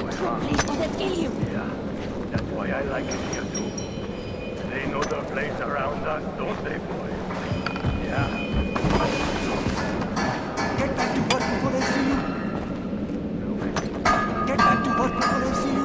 back to a place where they'll kill you. Yeah, that's why I like it here too. They know the place around us, don't they, boy? Yeah. Get back to work before they see you. Get back to work before they see you.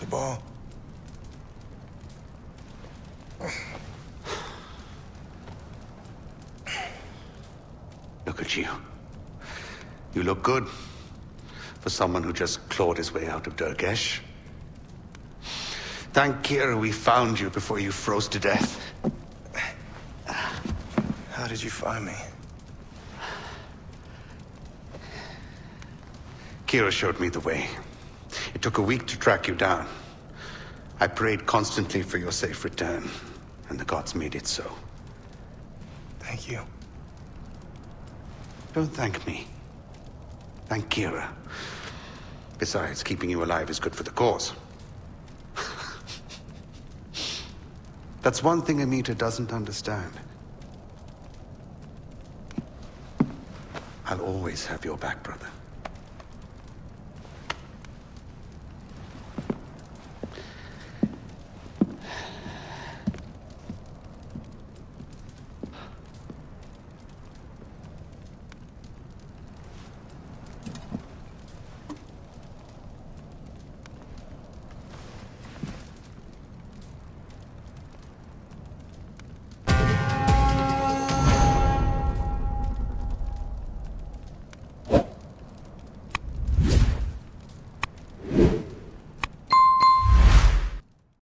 सुबह Look at you. You look good for someone who just clawed his way out of Durgesh. Thank Kyra we found you before you froze to death. How did you find me? Kyra showed me the way. It took a week to track you down. I prayed constantly for your safe return, and the gods made it so. Thank you. Don't thank me. Thank Kyra. Besides, keeping you alive is good for the cause. That's one thing Amita doesn't understand. I'll always have your back, brother.